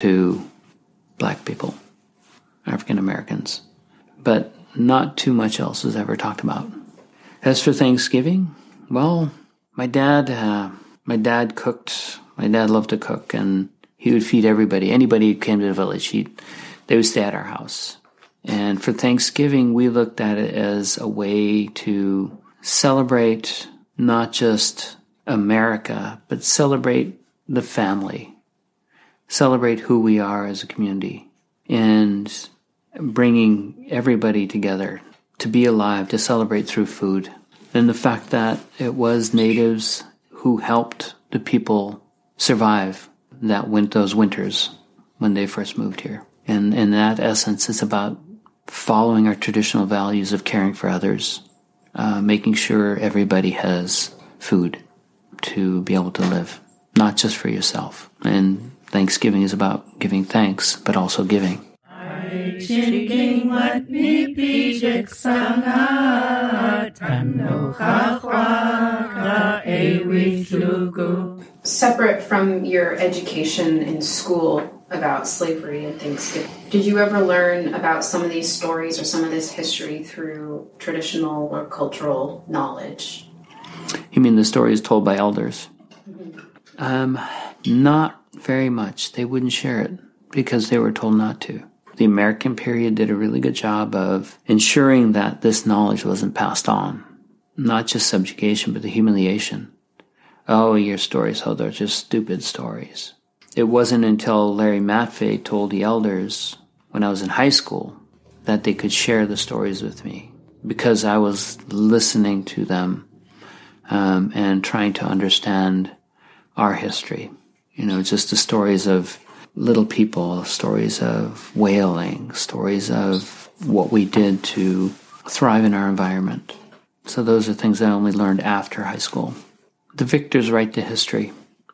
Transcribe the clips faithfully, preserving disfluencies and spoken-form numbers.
to black people, African Americans, but not too much else is ever talked about. As for Thanksgiving, well, my dad, uh, my dad cooked. My dad loved to cook, and he would feed everybody. Anybody who came to the village, he they would stay at our house. And for Thanksgiving, we looked at it as a way to celebrate not just America, but celebrate the family, celebrate who we are as a community, and bringing everybody together to be alive, to celebrate through food. And the fact that it was natives who helped the people survive that went those winters when they first moved here. And in that essence, it's about following our traditional values of caring for others, uh, making sure everybody has food to be able to live, not just for yourself. And Thanksgiving is about giving thanks, but also giving. Separate from your education in school about slavery and Thanksgiving, did you ever learn about some of these stories or some of this history through traditional or cultural knowledge? You mean the stories told by elders? Mm-hmm. Um, not very much. They wouldn't share it because they were told not to. The American period did a really good job of ensuring that this knowledge wasn't passed on. Not just subjugation, but the humiliation. Oh, your stories, oh, they're just stupid stories. It wasn't until Larry Matfey told the elders when I was in high school that they could share the stories with me because I was listening to them um, and trying to understand our history. You know, just the stories of little people, stories of whaling, stories of what we did to thrive in our environment. So those are things I only learned after high school. The victors write the history,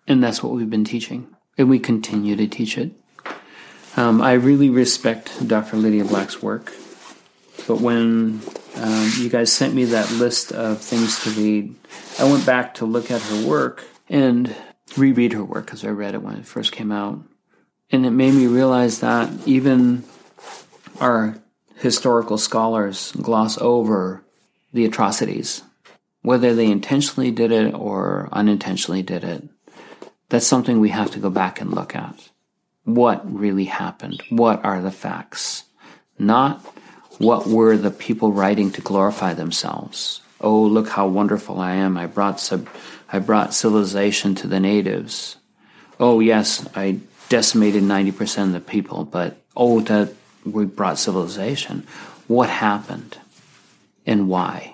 and that's what we've been teaching, and we continue to teach it. Um, I really respect Doctor Lydia Black's work, but when um, you guys sent me that list of things to read, I went back to look at her work and reread her work because I read it when it first came out. And it made me realize that even our historical scholars gloss over the atrocities, whether they intentionally did it or unintentionally did it. That's something we have to go back and look at. What really happened? What are the facts? Not what were the people writing to glorify themselves. Oh, look how wonderful I am. I brought sub- I brought civilization to the natives. Oh, yes, I decimated ninety percent of the people, but oh, that we brought civilization. What happened and why?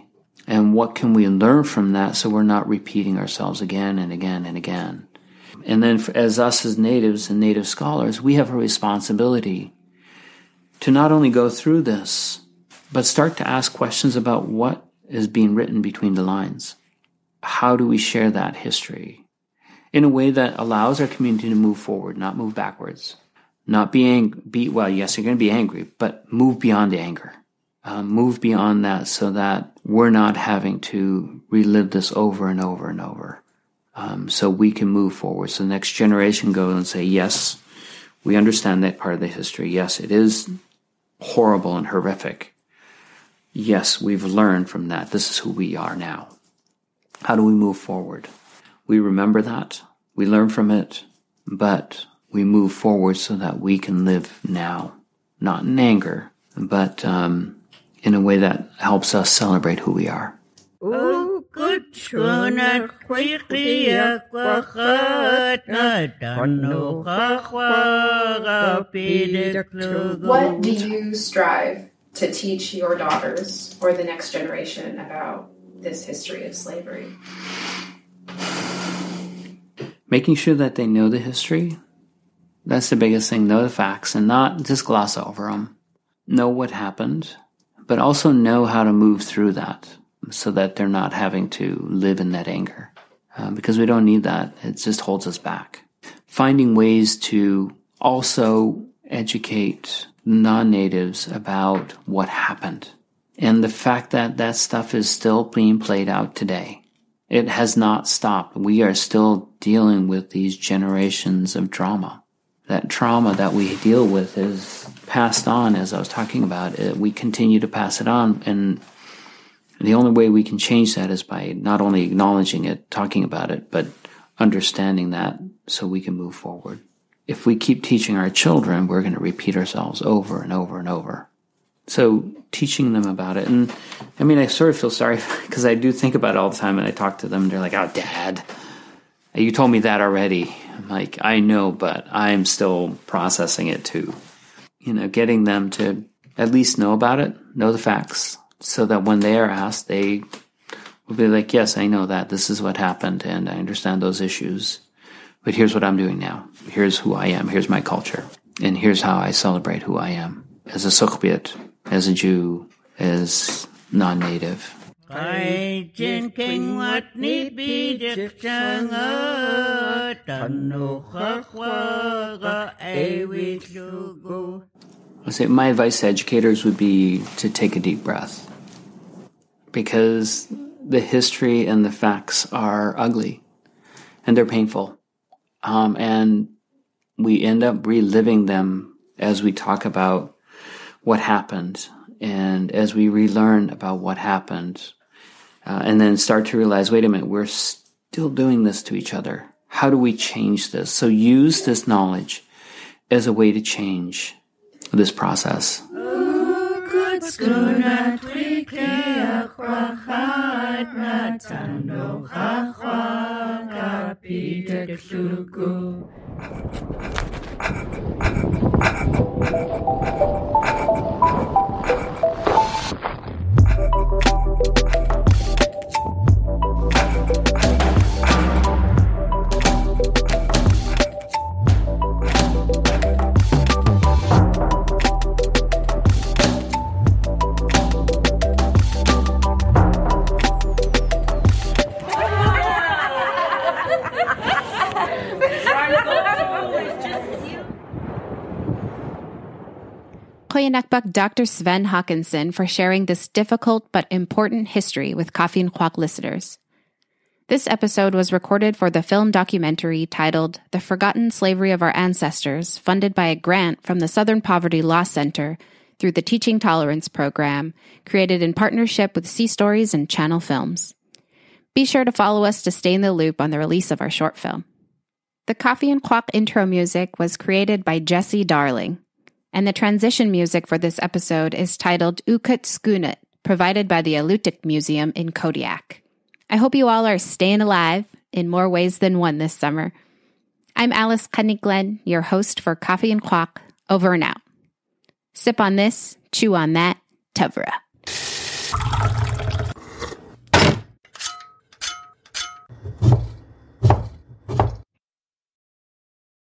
And what can we learn from that so we're not repeating ourselves again and again and again? And then for, as us as natives and native scholars, we have a responsibility to not only go through this, but start to ask questions about what is being written between the lines. How do we share that history in a way that allows our community to move forward, not move backwards, not be, ang- be well, yes, you're going to be angry, but move beyond the anger. Uh, move beyond that so that we're not having to relive this over and over and over. Um, so we can move forward. So the next generation goes and say, yes, we understand that part of the history. Yes, it is horrible and horrific. Yes, we've learned from that. This is who we are now. How do we move forward? We remember that, we learn from it, but we move forward so that we can live now, not in anger, but um, in a way that helps us celebrate who we are. What do you strive to teach your daughters or the next generation about this history of slavery? Making sure that they know the history, that's the biggest thing. Know the facts and not just gloss over them. Know what happened, but also know how to move through that so that they're not having to live in that anger. Uh, because we don't need that. It just holds us back. Finding ways to also educate non-natives about what happened and the fact that that stuff is still being played out today. It has not stopped. We are still dealing with these generations of trauma. that trauma that we deal with is passed on, as I was talking about. We continue to pass it on, and the only way we can change that is by not only acknowledging it, talking about it, but understanding that so we can move forward. If we keep teaching our children, we're going to repeat ourselves over and over and over. So teaching them about it. And I mean, I sort of feel sorry because I do think about it all the time, and I talk to them and they're like, oh, Dad, you told me that already. I'm like, I know, but I'm still processing it too. You know, getting them to at least know about it, know the facts, so that when they are asked, they will be like, yes, I know that. This is what happened, and I understand those issues. But here's what I'm doing now. Here's who I am. Here's my culture. And here's how I celebrate who I am as a Sugpiaq, as a Jew, as non-native. I jin king wat ni bi jipchanga tanu khakwa ewi shugo. I say my advice to educators would be to take a deep breath, because the history and the facts are ugly and they're painful, um, and we end up reliving them as we talk about what happened and as we relearn about what happened. Uh, and then start to realize, wait a minute, we're still doing this to each other. How do we change this? So use this knowledge as a way to change this process. Doctor Sven Hawkinson for sharing this difficult but important history with Coffee and Quack listeners. This episode was recorded for the film documentary titled The Forgotten Slavery of Our Ancestors, funded by a grant from the Southern Poverty Law Center through the Teaching Tolerance Program, created in partnership with Sea Stories and Channel Films. Be sure to follow us to stay in the loop on the release of our short film. The Coffee and Quack intro music was created by Jesse Darling. And the transition music for this episode is titled Ukut Skunut, provided by the Alutiiq Museum in Kodiak. I hope you all are staying alive in more ways than one this summer. I'm Alice Cunniglen, your host for Coffee and Quack. Over and out. Sip on this, chew on that, Tevra.